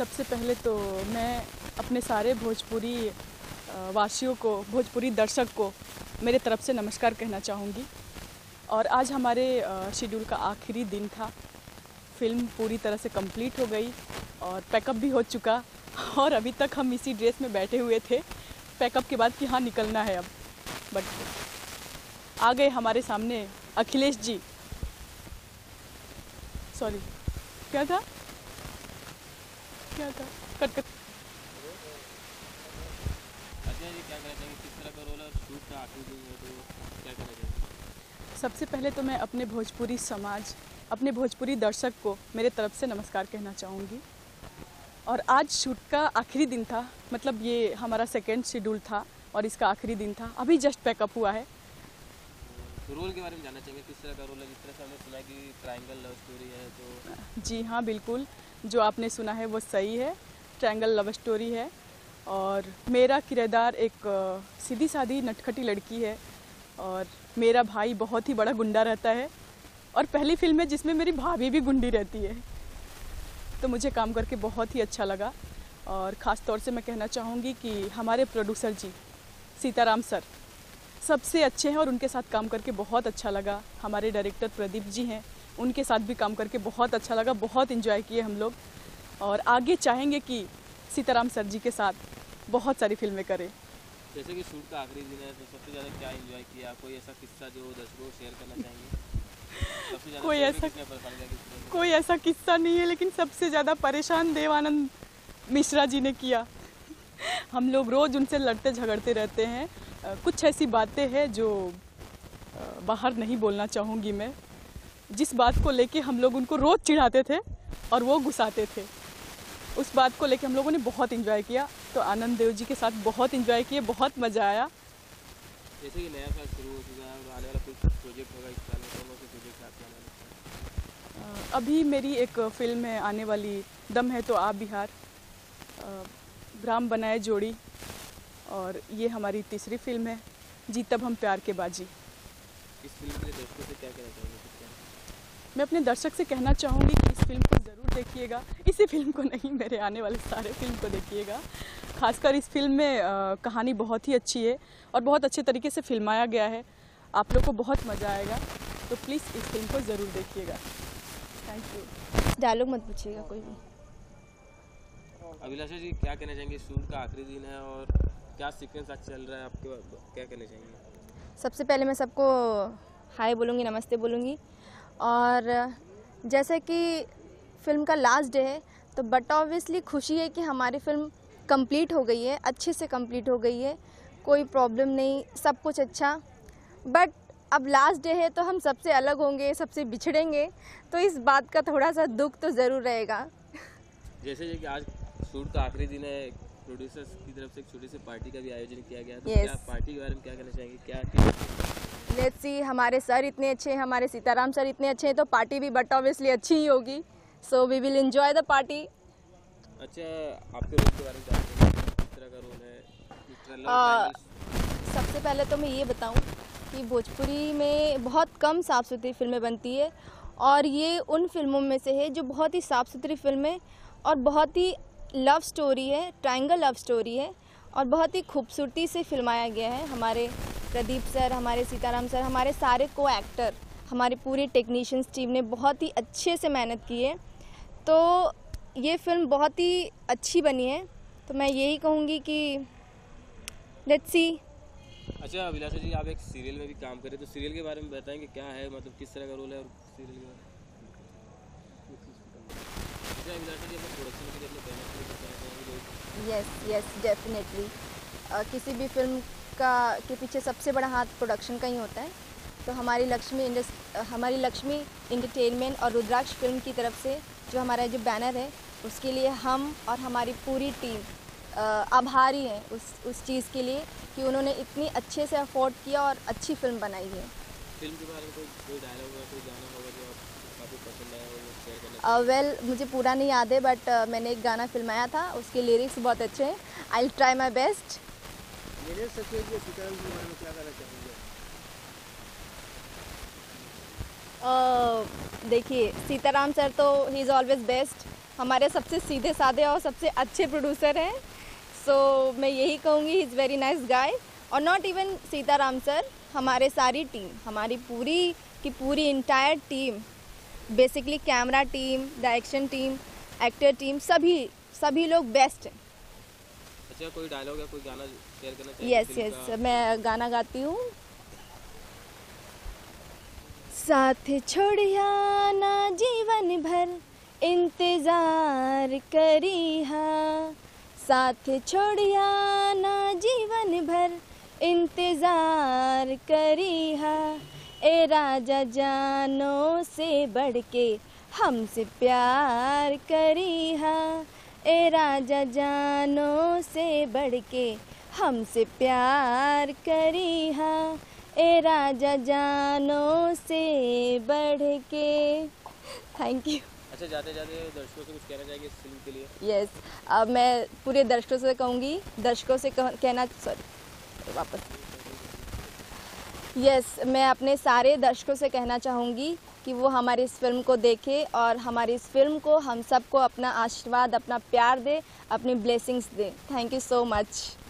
सबसे पहले तो मैं अपने सारे भोजपुरी वासियों को, भोजपुरी दर्शक को मेरे तरफ से नमस्कार कहना चाहूँगी। और आज हमारे शेड्यूल का आखिरी दिन था। फिल्म पूरी तरह से कंप्लीट हो गई और पैकअप भी हो चुका, और अभी तक हम इसी ड्रेस में बैठे हुए थे पैकअप के बाद कि हाँ निकलना है अब। बट आ गए हमारे सामने अखिलेश जी। सॉरी, क्या था? कट अजय जी, क्या कहना चाहेंगे किस तरह का रोल है, शूट का आखिरी दिन है तो क्या कहना चाहेंगे? सबसे पहले तो मैं अपने भोजपुरी समाज, अपने भोजपुरी दर्शक को मेरे तरफ से नमस्कार कहना चाहूँगी। और आज शूट का आखिरी दिन था, मतलब ये हमारा सेकेंड शेड्यूल था और इसका आखिरी दिन था। अभी जस्ट पैकअप हुआ है। रोल के बारे में जानना चाहेंगे, किस तरह का रोल है? जिस तरह से हमने सुना कि ट्रायंगल लव स्टोरी है तो? जी हाँ, बिल्कुल, जो आपने सुना है वो सही है, ट्रायंगल लव स्टोरी है। और मेरा किरदार एक सीधी सादी नटखटी लड़की है, और मेरा भाई बहुत ही बड़ा गुंडा रहता है, और पहली फिल्म है जिसमें मेरी भाभी भी गुंडी रहती है। तो मुझे काम करके बहुत ही अच्छा लगा। और ख़ास तौर से मैं कहना चाहूँगी कि हमारे प्रोड्यूसर जी सीता राम सर सबसे अच्छे हैं और उनके साथ काम करके बहुत अच्छा लगा। हमारे डायरेक्टर प्रदीप जी हैं, उनके साथ भी काम करके बहुत अच्छा लगा, बहुत एंजॉय किए हम लोग। और आगे चाहेंगे कि सीताराम सर जी के साथ बहुत सारी फिल्में करें। जैसे कि शूट का आखिरी दिन है तो सबसे ज़्यादा क्या एंजॉय किया? कोई ऐसा किस्सा जो दर्शकों को शेयर करना चाहिए? कोई ऐसा किस्सा नहीं है, लेकिन सबसे ज़्यादा परेशान देवानंद मिश्रा जी ने किया। हम लोग रोज़ उनसे लड़ते झगड़ते रहते हैं। कुछ ऐसी बातें हैं जो बाहर नहीं बोलना चाहूँगी मैं, जिस बात को लेके हम लोग उनको रोज़ चिढ़ाते थे और वो गुस्साते थे। उस बात को लेके हम लोगों ने बहुत एंजॉय किया। तो आनंद देव जी के साथ बहुत एंजॉय किए, बहुत मज़ा आया। जैसे कि नया साल शुरू हो चुका है और आने वाला कुछ प्रोजेक्ट होगा इस साल में, कौन से प्रोजेक्ट आपके आने वाले हैं? अभी मेरी एक फ़िल्म है आने वाली, दम है तो आप बिहार, राम बनाए जोड़ी, और ये हमारी तीसरी फिल्म है जी तब हम प्यार के बाजी। इस फिल्म के दर्शकों से क्या कहना चाहेंगे? मैं अपने दर्शक से कहना चाहूँगी कि इस फिल्म को ज़रूर देखिएगा। इसी फिल्म को नहीं, मेरे आने वाले सारे फिल्म को देखिएगा। खासकर इस फिल्म में कहानी बहुत ही अच्छी है और बहुत अच्छे तरीके से फिल्माया गया है। आप लोग को बहुत मज़ा आएगा, तो प्लीज़ इस फिल्म को ज़रूर देखिएगा। Thank you. डायलॉग मत पूछिएगा कोई भी। अभिलाषा जी, क्या कहना चाहेंगे? शूट का आखिरी दिन है और क्या सीक्वेंस आज चल रहा है आपके, क्या कहना चाहेंगे? सबसे पहले मैं सबको हाय बोलूँगी, नमस्ते बोलूँगी। और जैसे कि फ़िल्म का लास्ट डे है तो बट ऑब्वियसली खुशी है कि हमारी फ़िल्म कंप्लीट हो गई है, अच्छे से कंप्लीट हो गई है, कोई प्रॉब्लम नहीं, सब कुछ अच्छा। बट अब लास्ट डे है तो हम सबसे अलग होंगे, सबसे बिछड़ेंगे, तो इस बात का थोड़ा सा दुख तो ज़रूर रहेगा। जैसे कि आज शूट का आखिरी दिन है, प्रोड्यूसर्स की तरफ से एक छोटी सी पार्टी का भी आयोजन किया गया, तो क्या पार्टी के बारे में क्या कहना चाहेंगे? क्या लेट्स सी, हमारे सर इतने अच्छे हैं, हमारे सीताराम सर इतने अच्छे हैं, तो पार्टी भी बट ऑब्वियसली अच्छी ही होगी। So we will enjoy the party. अच्छा, आपके रोल के बारे में जानते हैं, किस तरह का रोल है? सबसे पहले तो मैं ये बताऊं कि भोजपुरी में बहुत कम साफ़ सुथरी फिल्में बनती है, और ये उन फिल्मों में से है जो बहुत ही साफ़ सुथरी फिल्में और बहुत ही लव स्टोरी है, ट्रायंगल लव स्टोरी है, और बहुत ही खूबसूरती से फिल्माया गया है। हमारे प्रदीप सर, हमारे सीताराम सर, हमारे सारे को एक्टर, हमारे पूरे टेक्नीशियंस टीम ने बहुत ही अच्छे से मेहनत की है, तो ये फिल्म बहुत ही अच्छी बनी है। तो मैं यही कहूँगी कि लेट्स सी। अच्छा अभिलाषा जी, आप एक सीरियल में भी काम कर रहे हैं, तो सीरियल के बारे में बताएंगे क्या है, मतलब किस तरह का रोल है और सीरियल के बारे में? यस डेफिनेटली, किसी भी फिल्म का के पीछे सबसे बड़ा हाथ प्रोडक्शन का ही होता है। तो हमारी लक्ष्मी एंटरटेनमेंट और रुद्राक्ष फिल्म की तरफ से जो हमारा जो बैनर है, उसके लिए हम और हमारी पूरी टीम आभारी हैं उस चीज़ के लिए कि उन्होंने इतनी अच्छे से अफोर्ड किया और अच्छी फिल्म बनाई है। फिल्म के बारे में कोई डायलॉग होगा, कोई गाना होगा जो काफ़ी पसंद आया हो, शेयर करना? वेल, मुझे पूरा नहीं याद है, बट मैंने एक गाना फिल्माया था, उसके लिरिक्स बहुत अच्छे हैं। I will try my best. देखिए, सीताराम सर तो ही इज़ ऑलवेज बेस्ट। हमारे सबसे सीधे साधे और सबसे अच्छे प्रोड्यूसर हैं। सो मैं यही कहूँगी he is very nice guy. और not even Sita Ram sir, हमारे सारी टीम, हमारी पूरी की पूरी entire team, basically camera team, direction team, actor team, सभी लोग बेस्ट हैं। अच्छा, कोई डायलॉग या कोई गाना शेयर करना चाहिए? यस, मैं गाना गाती हूँ। साथ छोड़िया ना जीवन भर इंतजार करिया, साथ छोड़िया ना जीवन भर इंतजार करिया, ए राजा जानों से बढ़ के हमसे प्यार करिया, ए राजा जानों से बढ़ के हमसे प्यार करिया, ए राजा जानों से बढ़ के। Thank you. अच्छा, जाते जाते दर्शकों से कुछ कहना चाहेंगे इस फिल्म के लिए? यस, अब मैं पूरे दर्शकों से कहूँगी, मैं अपने सारे दर्शकों से कहना चाहूँगी कि वो हमारी इस फिल्म को देखें और हमारी इस फिल्म को, हम सबको अपना आशीर्वाद, अपना प्यार दे, अपनी ब्लेसिंग्स दे। Thank you so much.